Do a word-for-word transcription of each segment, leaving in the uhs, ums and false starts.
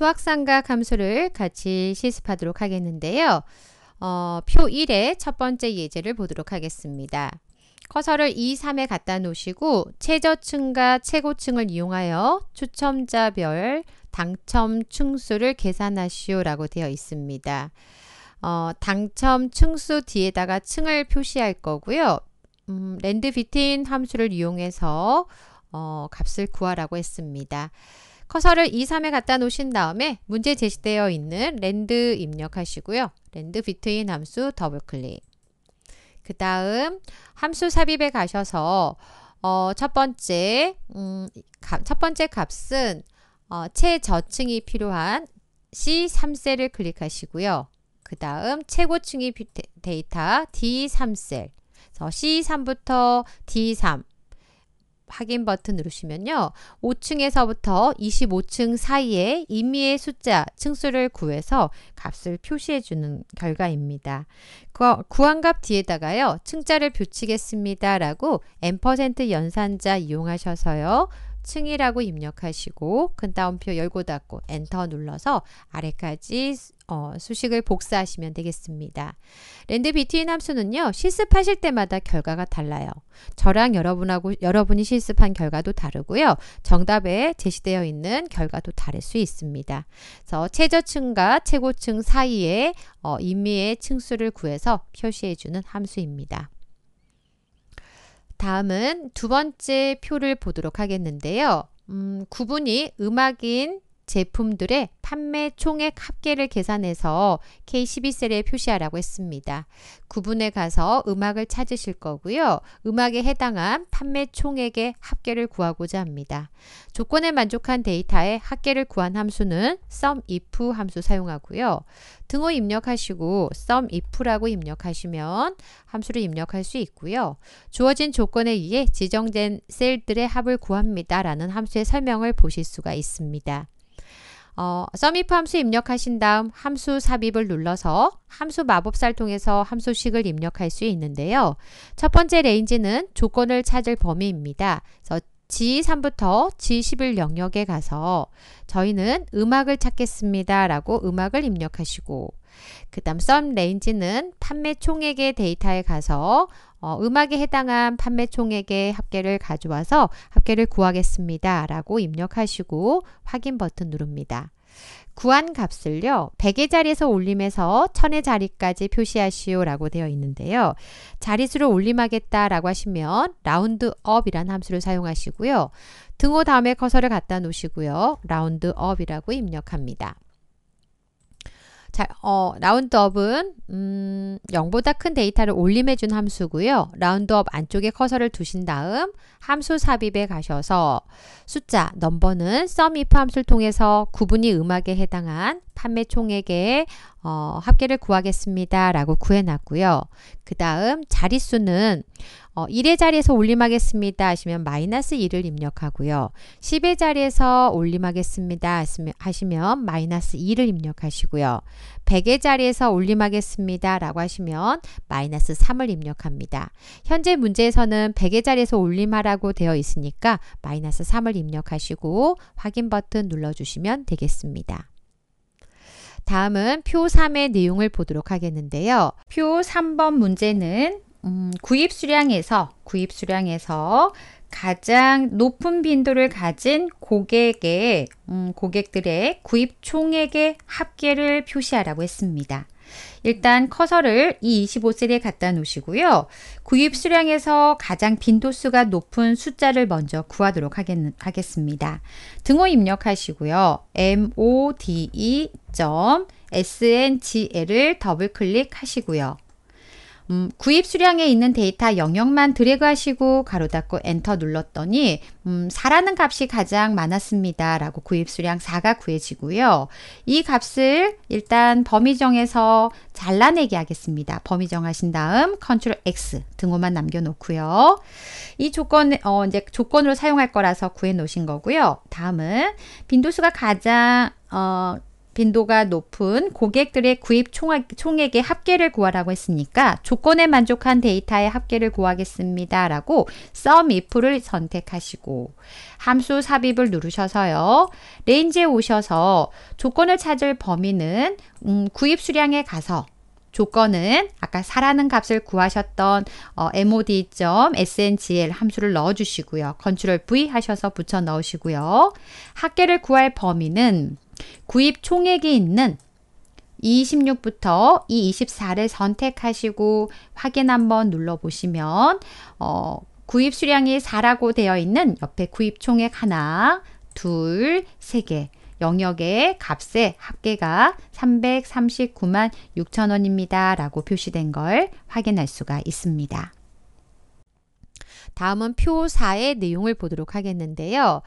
수학상과 감수를 같이 실습하도록 하겠는데요. 어, 표 일의 첫 번째 예제를 보도록 하겠습니다. 커서를 이, 삼에 갖다 놓으시고 최저층과 최고층을 이용하여 추첨자별 당첨 층수를 계산하시오 라고 되어 있습니다. 어, 당첨 층수 뒤에다가 층을 표시할 거고요. 음, 랜드 비트인 함수를 이용해서 어, 값을 구하라고 했습니다. 커서를 이, 삼에 갖다 놓으신 다음에 문제 제시되어 있는 랜드 입력하시고요. 랜드 비트인 함수 더블클릭. 그 다음 함수 삽입에 가셔서 어, 첫 번째 음, 가, 첫 번째 값은 어, 최저층이 필요한 씨 삼 셀을 클릭하시고요. 그 다음 최고층이 데이터 디 삼 셀, 씨 삼부터 디 삼 확인 버튼 누르시면요. 오 층에서부터 이십오 층 사이에 임의의 숫자, 층수를 구해서 값을 표시해주는 결과입니다. 구한 값 뒤에다가요. 층자를 붙이겠습니다. 라고 엠 퍼센트 연산자 이용하셔서요. 층이라고 입력하시고 큰따옴표 열고 닫고 엔터 눌러서 아래까지 어, 수식을 복사하시면 되겠습니다. 랜드 비트인 함수는요. 실습하실 때마다 결과가 달라요. 저랑 여러분하고 여러분이 실습한 결과도 다르고요. 정답에 제시되어 있는 결과도 다를 수 있습니다. 그래서 최저층과 최고층 사이에 어, 임의의 층수를 구해서 표시해주는 함수입니다. 다음은 두 번째 표를 보도록 하겠는데요. 음, 구분이 음악인 제품들의 판매 총액 합계를 계산해서 케이 십이 셀에 표시하라고 했습니다. 구분에 가서 음악을 찾으실 거고요. 음악에 해당한 판매 총액의 합계를 구하고자 합니다. 조건에 만족한 데이터의 합계를 구한 함수는 썸 이프 함수 사용하고요. 등호 입력하시고 썸 이프라고 입력하시면 함수를 입력할 수 있고요. 주어진 조건에 의해 지정된 셀들의 합을 구합니다. 라는 함수의 설명을 보실 수가 있습니다. 어, 썸 이프 함수 입력하신 다음 함수 삽입을 눌러서 함수 마법사를 통해서 함수식을 입력할 수 있는데요. 첫 번째 레인지는 조건을 찾을 범위입니다. 그래서 지 삼부터 지 십일 영역에 가서 저희는 음악을 찾겠습니다. 라고 음악을 입력하시고 그 다음 썸 레인지는 판매 총액의 데이터에 가서 어, 음악에 해당한 판매 총액의 합계를 가져와서 합계를 구하겠습니다. 라고 입력하시고 확인 버튼 누릅니다. 구한 값을요. 백의 자리에서 올림해서 천의 자리까지 표시하시오 라고 되어 있는데요. 자릿수를 올림하겠다 라고 하시면 라운드업이라는 함수를 사용하시고요. 등호 다음에 커서를 갖다 놓으시고요. 라운드업이라고 입력합니다. 자, 어, 라운드업은 음, 영보다 큰 데이터를 올림해준 함수고요. 라운드업 안쪽에 커서를 두신 다음 함수 삽입에 가셔서 숫자, 넘버는 썸 이프 함수를 통해서 구분이 음악에 해당한 판매 총액의 어, 합계를 구하겠습니다. 라고 구해놨고요. 그 다음 자릿수는 어, 일의 자리에서 올림하겠습니다 하시면 마이너스 일을 입력하고요. 십의 자리에서 올림하겠습니다 하시면 마이너스 이를 입력하시고요. 백의 자리에서 올림하겠습니다 라고 하시면 마이너스 삼을 입력합니다. 현재 문제에서는 백의 자리에서 올림하라고 되어 있으니까 마이너스 삼을 입력하시고 확인 버튼 눌러주시면 되겠습니다. 다음은 표 삼의 내용을 보도록 하겠는데요. 표 삼 번 문제는 음, 구입 수량에서 구입 수량에서 가장 높은 빈도를 가진 고객의 음, 고객들의 구입 총액의 합계를 표시하라고 했습니다. 일단 커서를 이 이십오 셀에 갖다 놓으시고요. 구입 수량에서 가장 빈도수가 높은 숫자를 먼저 구하도록 하겠, 하겠습니다. 등호 입력하시고요. 엠 오 디 이 점 에스 엔 지 엘을 더블클릭 하시고요. 음, 구입 수량에 있는 데이터 영역만 드래그 하시고 가로 닫고 엔터 눌렀더니 음, 사라는 값이 가장 많았습니다. 라고 구입 수량 사가 구해지고요. 이 값을 일단 범위 정해서 잘라내기 하겠습니다. 범위 정하신 다음 컨트롤 엑스 등호만 남겨놓고요. 이 조건, 어, 이제 조건으로 사용할 거라서 구해 놓으신 거고요. 다음은 빈도수가 가장, 어, 빈도가 높은 고객들의 구입 총액의 합계를 구하라고 했으니까 조건에 만족한 데이터의 합계를 구하겠습니다 라고 sum if를 선택하시고 함수 삽입을 누르셔서요 레인지에 오셔서 조건을 찾을 범위는 음, 구입 수량에 가서 조건은 아까 사라는 값을 구하셨던 어, mod.sngl 함수를 넣어주시고요 컨트롤 V 하셔서 붙여 넣으시고요 합계를 구할 범위는 구입 총액이 있는 이 이십육부터 이 이십사를 선택하시고 확인 한번 눌러보시면 어, 구입 수량이 사라고 되어 있는 옆에 구입 총액 하나, 둘, 세 개 영역의 값의 합계가 삼백삼십구만 육천 원입니다. 라고 표시된 걸 확인할 수가 있습니다. 다음은 표 사의 내용을 보도록 하겠는데요.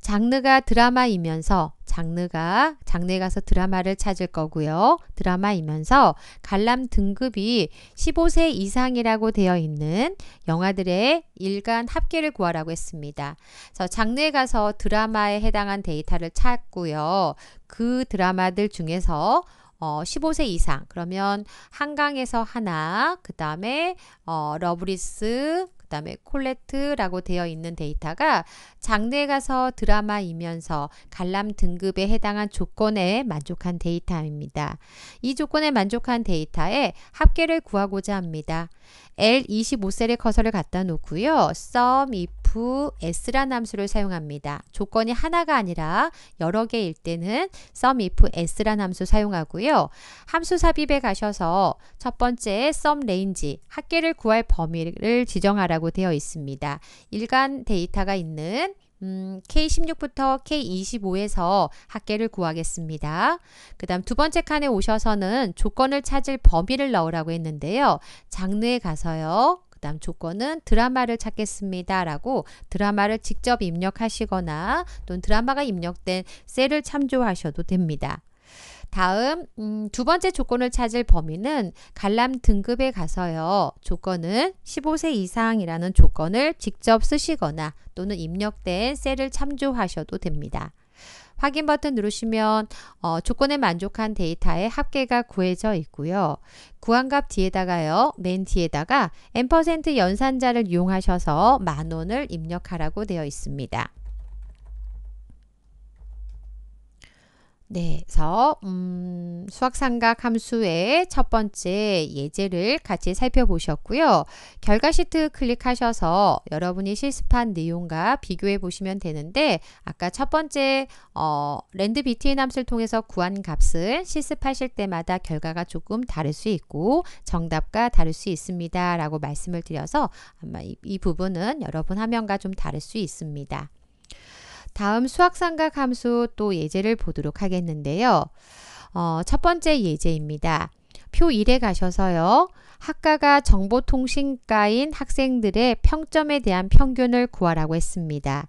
장르가 드라마이면서 장르가 장르에 가서 드라마를 찾을 거고요. 드라마이면서 관람 등급이 십오 세 이상이라고 되어 있는 영화들의 일간 합계를 구하라고 했습니다. 그래서 장르에 가서 드라마에 해당한 데이터를 찾고요. 그 드라마들 중에서 어, 십오 세 이상 그러면 한강에서 하나 그 다음에 어, 러브리스 그 다음에 콜레트라고 되어 있는 데이터가 장르에 가서 드라마이면서 관람 등급에 해당한 조건에 만족한 데이터입니다. 이 조건에 만족한 데이터에 합계를 구하고자 합니다. 엘 이십오 셀에 커서를 갖다 놓고요. sum, if, s라는 함수를 사용합니다. 조건이 하나가 아니라 여러 개일 때는 sum, if, s라는 함수 사용하고요. 함수 삽입에 가셔서 첫 번째 sum range, 합계를 구할 범위를 지정하라고 되어 있습니다. 일간 데이터가 있는 음, 케이 십육부터 케이 이십오에서 합계를 구하겠습니다. 그 다음 두 번째 칸에 오셔서는 조건을 찾을 범위를 넣으라고 했는데요. 장르에 가서요. 그 다음 조건은 드라마를 찾겠습니다. 라고 드라마를 직접 입력하시거나 또는 드라마가 입력된 셀을 참조하셔도 됩니다. 다음 음, 두 번째 조건을 찾을 범위는 관람 등급에 가서요. 조건은 십오 세 이상이라는 조건을 직접 쓰시거나 또는 입력된 셀을 참조하셔도 됩니다. 확인 버튼 누르시면 어, 조건에 만족한 데이터의 합계가 구해져 있고요. 구한 값 뒤에다가요. 맨 뒤에다가 엠퍼센트 연산자를 이용하셔서 만 원을 입력하라고 되어 있습니다. 네, 그래서 음, 수학삼각 함수의 첫 번째 예제를 같이 살펴보셨고요. 결과 시트 클릭하셔서 여러분이 실습한 내용과 비교해 보시면 되는데 아까 첫 번째 어, 랜드 비트인 함수를 통해서 구한 값은 실습하실 때마다 결과가 조금 다를 수 있고 정답과 다를 수 있습니다. 라고 말씀을 드려서 아마 이, 이 부분은 여러분 화면과 좀 다를 수 있습니다. 다음 수학삼각 함수 또 예제를 보도록 하겠는데요. 어, 첫 번째 예제입니다. 표 일에 가셔서요. 학과가 정보통신과인 학생들의 평점에 대한 평균을 구하라고 했습니다.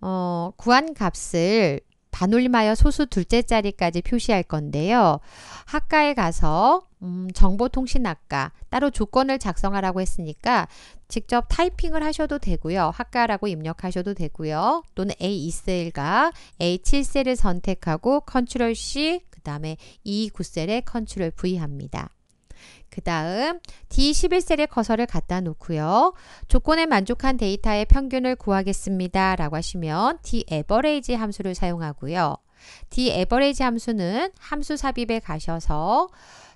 어, 구한 값을 반올림하여 소수 둘째 자리까지 표시할 건데요. 학과에 가서 음, 정보통신학과 따로 조건을 작성하라고 했으니까 직접 타이핑을 하셔도 되고요. 학과라고 입력하셔도 되고요. 또는 에이 이 셀과 에이 칠 셀을 선택하고 컨트롤 C 그 다음에 이 구 셀에 컨트롤 V 합니다. 그 다음 디 십일 셀에 커서를 갖다 놓고요. 조건에 만족한 데이터의 평균을 구하겠습니다. 라고 하시면 디에버레이지 함수를 사용하고요. 디에버레이지 함수는 함수 삽입에 가셔서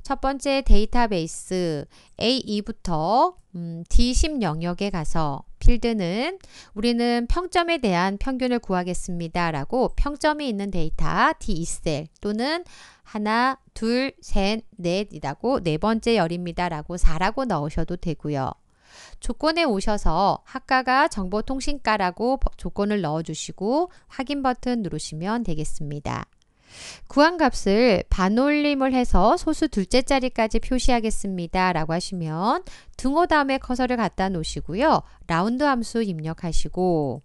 첫 번째 데이터베이스 에이 이부터 음, 디 십 영역에 가서 필드는 우리는 평점에 대한 평균을 구하겠습니다. 라고 평점이 있는 데이터 디 이 셀 또는 하나, 둘, 셋, 넷이라고 네 번째 열입니다. 라고 사라고 넣으셔도 되고요. 조건에 오셔서 학과가 정보통신과라고 조건을 넣어주시고 확인 버튼 누르시면 되겠습니다. 구한 값을 반올림을 해서 소수 둘째 자리까지 표시하겠습니다. 라고 하시면 등호 다음에 커서를 갖다 놓으시고요. 라운드 함수 입력하시고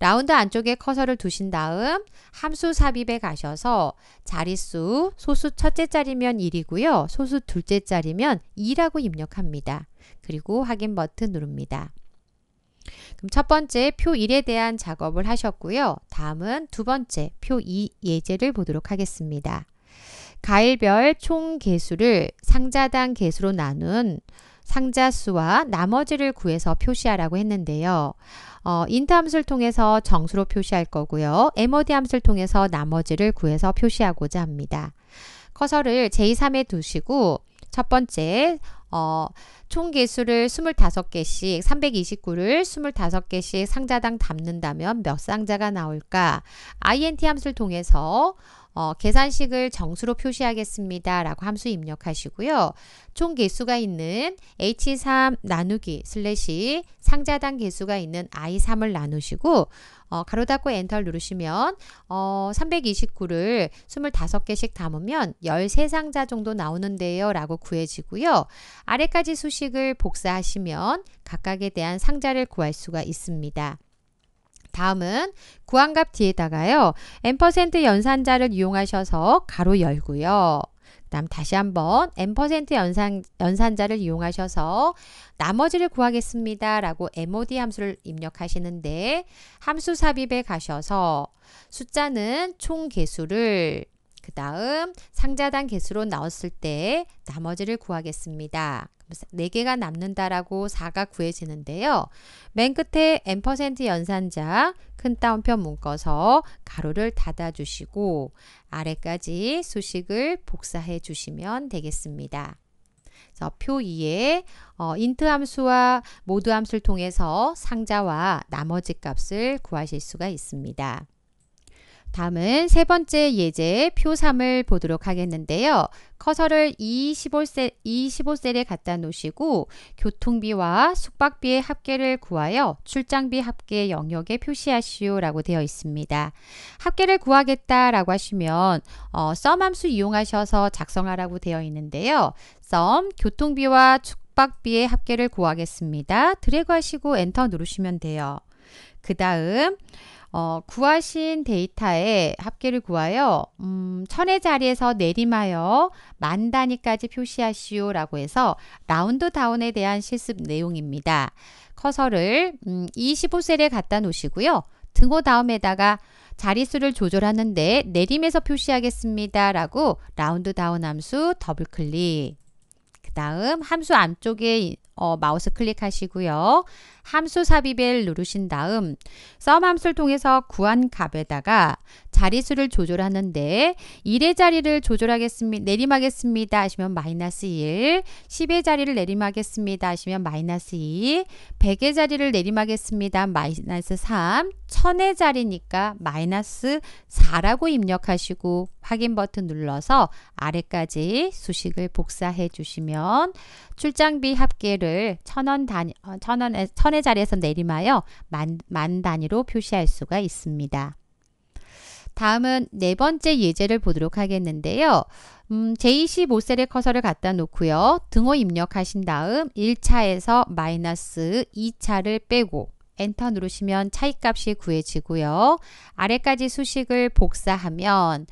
라운드 안쪽에 커서를 두신 다음 함수 삽입에 가셔서 자릿수 소수 첫째 자리면 일이고요. 소수 둘째 자리면 이라고 입력합니다. 그리고 확인 버튼 누릅니다. 그럼 첫 번째 표 일에 대한 작업을 하셨고요. 다음은 두 번째 표 이 예제를 보도록 하겠습니다. 가일별 총 개수를 상자당 개수로 나눈 상자수와 나머지를 구해서 표시하라고 했는데요. 어, int 함수를 통해서 정수로 표시할 거고요. mod 함수를 통해서 나머지를 구해서 표시하고자 합니다. 커서를 제이 삼에 두시고 첫 번째 어, 총 개수를 이십오 개씩 삼백이십구를 이십오 개씩 상자당 담는다면 몇 상자가 나올까? int 함수를 통해서 어, 계산식을 정수로 표시하겠습니다 라고 함수 입력하시고요. 총 개수가 있는 에이치 삼 나누기 슬래시 상자당 개수가 있는 아이 삼을 나누시고 어, 가로 닫고 엔터를 누르시면 어, 삼백이십구를 이십오 개씩 담으면 십삼 상자 정도 나오는데요 라고 구해지고요. 아래까지 수식을 복사하시면 각각에 대한 상자를 구할 수가 있습니다. 다음은 구한 값 뒤에다가요. n% 연산자를 이용하셔서 가로 열고요. 그 다음 다시 한번 n% 연산, 연산자를 이용하셔서 나머지를 구하겠습니다 라고 mod 함수를 입력하시는데 함수 삽입에 가셔서 숫자는 총 개수를 그 다음 상자당 개수로 나왔을 때 나머지를 구하겠습니다. 네 개가 남는다라고 사가 구해지는데요. 맨 끝에 n% 연산자 큰 따옴표 묶어서 가로를 닫아주시고 아래까지 수식을 복사해 주시면 되겠습니다. 그래서 표 이에 어, int 함수와 mod 함수를 통해서 상자와 나머지 값을 구하실 수가 있습니다. 다음은 세 번째 예제 표 삼을 보도록 하겠는데요. 커서를 이 십오 셀, 이 십오 셀에 갖다 놓으시고 교통비와 숙박비의 합계를 구하여 출장비 합계 영역에 표시하시오 라고 되어 있습니다. 합계를 구하겠다 라고 하시면 어, 썸 함수 이용하셔서 작성하라고 되어 있는데요. 썸 교통비와 숙박비의 합계를 구하겠습니다. 드래그 하시고 엔터 누르시면 돼요. 그 다음 어, 구하신 데이터의 합계를 구하여 음, 천의 자리에서 내림하여 만 단위까지 표시하시오 라고 해서 라운드 다운에 대한 실습 내용입니다. 커서를 음, 이 십오 셀에 갖다 놓으시고요. 등호 다음에다가 자릿수를 조절하는데 내림에서 표시하겠습니다 라고 라운드 다운 함수 더블클릭 그 다음 함수 안쪽에 어, 마우스 클릭하시고요. 함수 삽입을 누르신 다음 썸 함수를 통해서 구한 값에다가 자릿수를 조절하는데 일의 자리를 조절하겠습니다. 내림하겠습니다 하시면 마이너스 일, 십의 자리를 내림하겠습니다 하시면 마이너스 이, 백의 자리를 내림하겠습니다 마이너스 삼, 천의 자리니까 마이너스 사라고 입력하시고 확인 버튼 눌러서 아래까지 수식을 복사해 주시면 출장비 합계를 천원 단위, 천원, 천의 자리에서 내림하여 만, 만 단위로 표시할 수가 있습니다. 다음은 네 번째 예제를 보도록 하겠는데요. 음, 제이 십오 셀에 커서를 갖다 놓고요. 등호 입력하신 다음 일 차에서 마이너스 이 차를 빼고 엔터 누르시면 차이값이 구해지고요. 아래까지 수식을 복사하면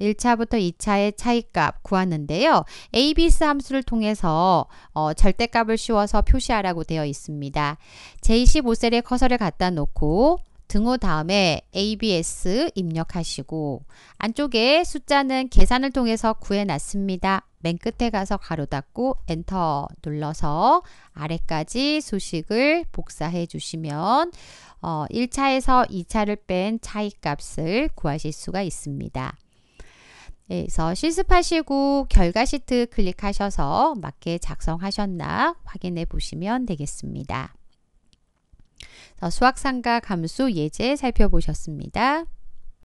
일 차부터 이 차의 차이값 구하는데요. 에이비에스 함수를 통해서 어, 절대값을 씌워서 표시하라고 되어 있습니다. 제이 십오 셀에 커서를 갖다 놓고 등호 다음에 에이비에스 입력하시고 안쪽에 숫자는 계산을 통해서 구해놨습니다. 맨 끝에 가서 가로 닫고 엔터 눌러서 아래까지 수식을 복사해 주시면 어, 일 차에서 이 차를 뺀 차이값을 구하실 수가 있습니다. 예, 그래서 실습하시고 결과 시트 클릭하셔서 맞게 작성하셨나 확인해 보시면 되겠습니다. 수학상가 감수 예제 살펴보셨습니다.